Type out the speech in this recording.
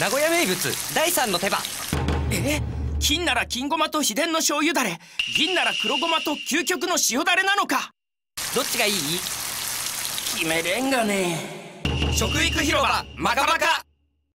名古屋名物第3の手羽。金なら金ごまと秘伝の醤油だれ、銀なら黒ごまと究極の塩だれなのか、どっちがいい？決めれんがね。食育広場マカマカ。